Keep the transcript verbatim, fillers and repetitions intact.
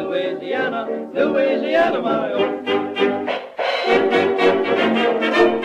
Louisiana, Louisiana, my own.